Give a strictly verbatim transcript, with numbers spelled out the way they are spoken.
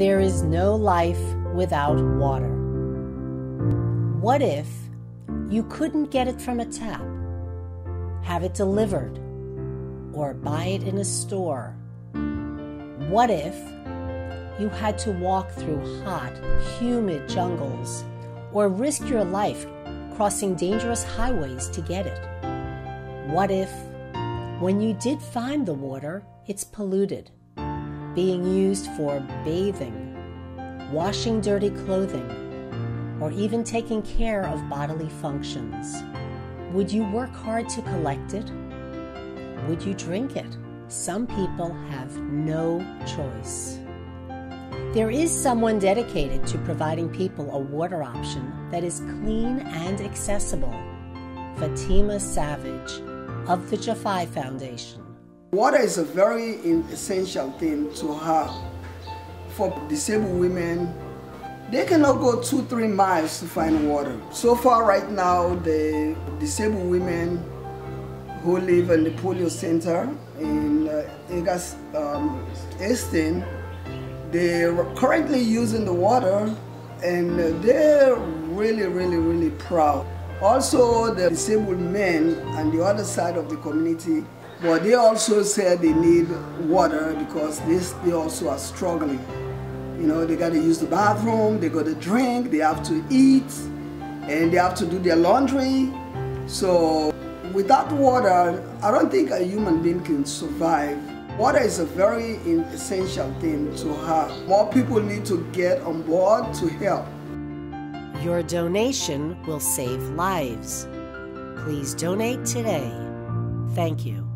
There is no life without water. What if you couldn't get it from a tap, have it delivered, or buy it in a store? What if you had to walk through hot, humid jungles or risk your life crossing dangerous highways to get it? What if, when you did find the water, it's polluted, being used for bathing, washing dirty clothing, or even taking care of bodily functions? Would you work hard to collect it? Would you drink it? Some people have no choice. There is someone dedicated to providing people a water option that is clean and accessible. Fatima Savage of the Jafai Foundation. Water is a very essential thing to have for disabled women. They cannot go two, three miles to find water. So far right now, the disabled women who live in the Polio Center in uh, Agas um, Estin, they're currently using the water, and they're really, really, really proud. Also, the disabled men on the other side of the community, but they also said they need water because this, they also are struggling. You know, they got to use the bathroom, they got to drink, they have to eat, and they have to do their laundry. So without water, I don't think a human being can survive. Water is a very essential thing to have. More people need to get on board to help. Your donation will save lives. Please donate today. Thank you.